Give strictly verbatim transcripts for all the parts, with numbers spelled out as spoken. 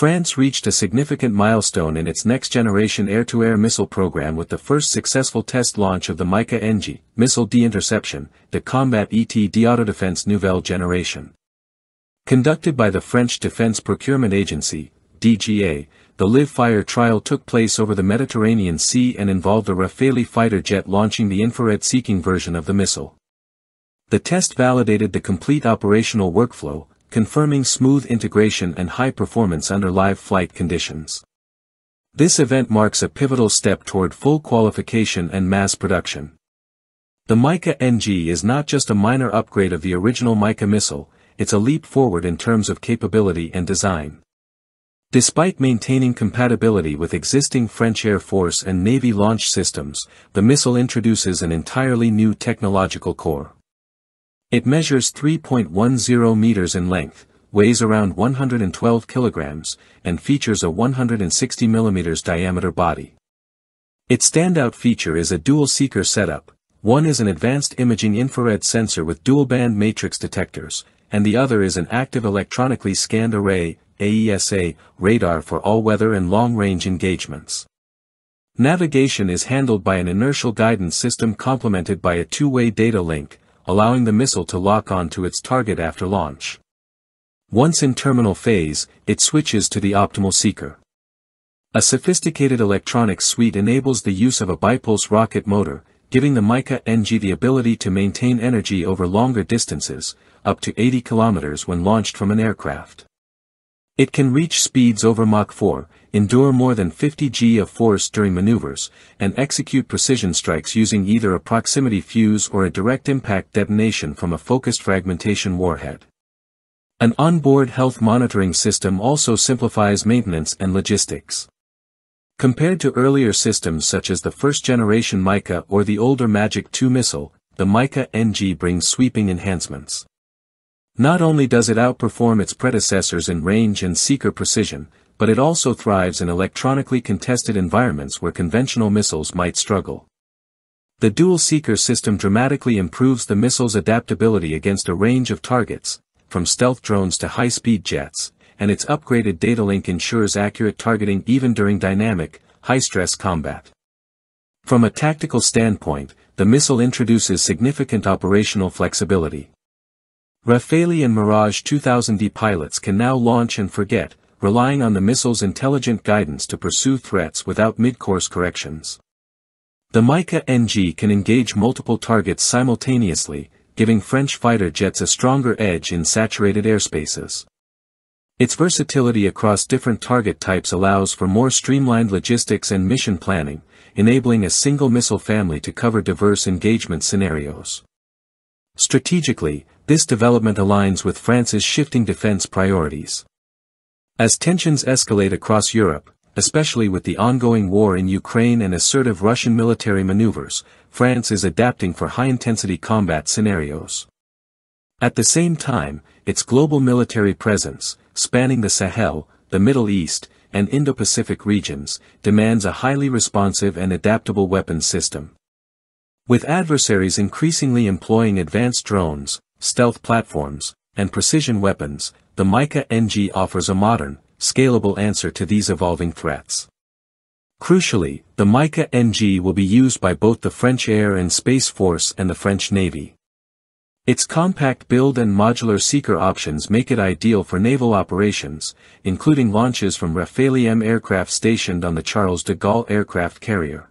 France reached a significant milestone in its next-generation air-to-air missile program with the first successful test launch of the MICA N G, Missile de-Interception, de Combat et d'Autodefense Nouvelle Generation. Conducted by the French Defense Procurement Agency, D G A, the live-fire trial took place over the Mediterranean Sea and involved a Rafale fighter jet launching the infrared-seeking version of the missile. The test validated the complete operational workflow, confirming smooth integration and high performance under live flight conditions. This event marks a pivotal step toward full qualification and mass production. The MICA N G is not just a minor upgrade of the original MICA missile, it's a leap forward in terms of capability and design. Despite maintaining compatibility with existing French Air Force and Navy launch systems, the missile introduces an entirely new technological core. It measures three point one zero meters in length, weighs around one hundred twelve kilograms, and features a one hundred sixty millimeter diameter body. Its standout feature is a dual-seeker setup. One is an advanced imaging infrared sensor with dual-band matrix detectors, and the other is an active electronically scanned array, A E S A, radar for all-weather and long-range engagements. Navigation is handled by an inertial guidance system complemented by a two-way data link, allowing the missile to lock on to its target after launch. Once in terminal phase, it switches to the optimal seeker. A sophisticated electronics suite enables the use of a bipulse rocket motor, giving the MICA N G the ability to maintain energy over longer distances, up to eighty kilometers when launched from an aircraft. It can reach speeds over Mach four, endure more than fifty grams of force during maneuvers, and execute precision strikes using either a proximity fuse or a direct impact detonation from a focused fragmentation warhead. An onboard health monitoring system also simplifies maintenance and logistics. Compared to earlier systems such as the first-generation MICA or the older MAGIC two missile, the MICA N G brings sweeping enhancements. Not only does it outperform its predecessors in range and seeker precision, but it also thrives in electronically contested environments where conventional missiles might struggle. The dual-seeker system dramatically improves the missile's adaptability against a range of targets, from stealth drones to high-speed jets, and its upgraded data link ensures accurate targeting even during dynamic, high-stress combat. From a tactical standpoint, the missile introduces significant operational flexibility. Rafale and Mirage two thousand D pilots can now launch and forget, relying on the missile's intelligent guidance to pursue threats without mid-course corrections. The MICA N G can engage multiple targets simultaneously, giving French fighter jets a stronger edge in saturated airspaces. Its versatility across different target types allows for more streamlined logistics and mission planning, enabling a single missile family to cover diverse engagement scenarios. Strategically, this development aligns with France's shifting defense priorities. As tensions escalate across Europe, especially with the ongoing war in Ukraine and assertive Russian military maneuvers, France is adapting for high-intensity combat scenarios. At the same time, its global military presence, spanning the Sahel, the Middle East, and Indo-Pacific regions, demands a highly responsive and adaptable weapons system. With adversaries increasingly employing advanced drones, stealth platforms, and precision weapons, the MICA N G offers a modern, scalable answer to these evolving threats. Crucially, the MICA N G will be used by both the French Air and Space Force and the French Navy. Its compact build and modular seeker options make it ideal for naval operations, including launches from Rafale M aircraft stationed on the Charles de Gaulle aircraft carrier.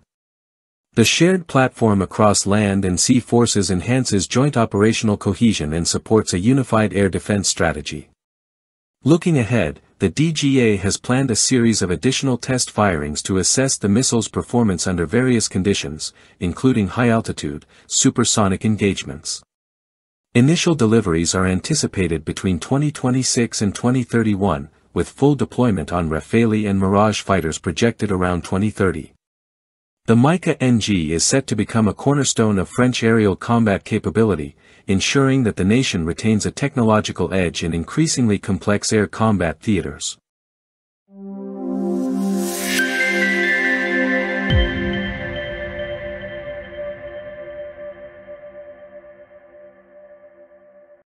The shared platform across land and sea forces enhances joint operational cohesion and supports a unified air defense strategy. Looking ahead, the D G A has planned a series of additional test firings to assess the missile's performance under various conditions, including high-altitude, supersonic engagements. Initial deliveries are anticipated between twenty twenty-six and twenty thirty-one, with full deployment on Rafale and Mirage fighters projected around twenty thirty. The MICA N G is set to become a cornerstone of French aerial combat capability, ensuring that the nation retains a technological edge in increasingly complex air combat theaters.